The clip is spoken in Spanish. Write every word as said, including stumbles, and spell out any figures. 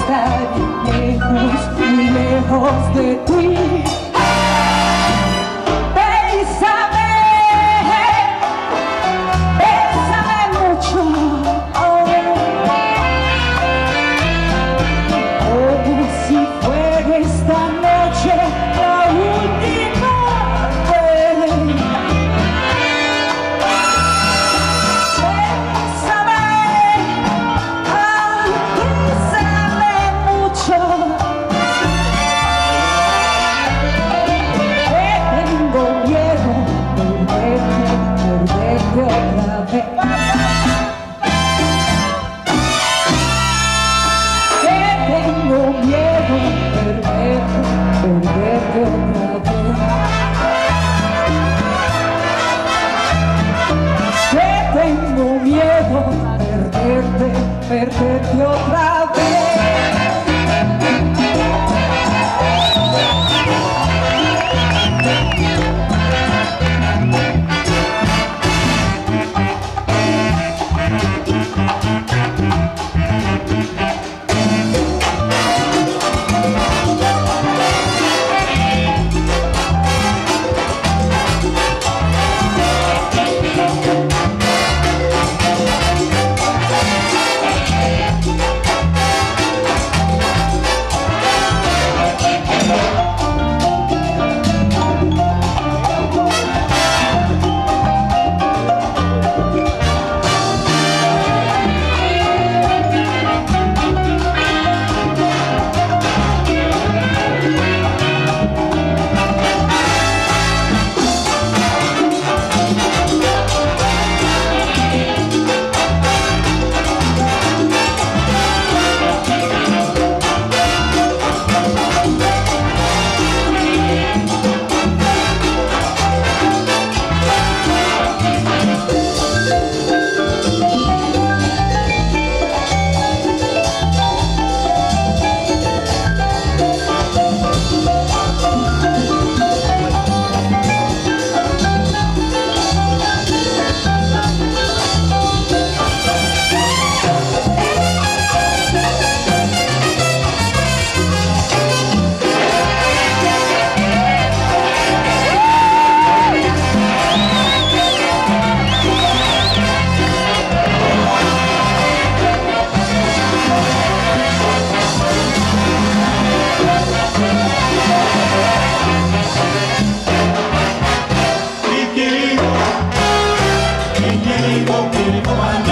estar lejos y lejos de ti. Bésame, bésame mucho. Oh, como si fuera esta noche la última vez. Tengo miedo a perderte, perderte otra vez. Come on.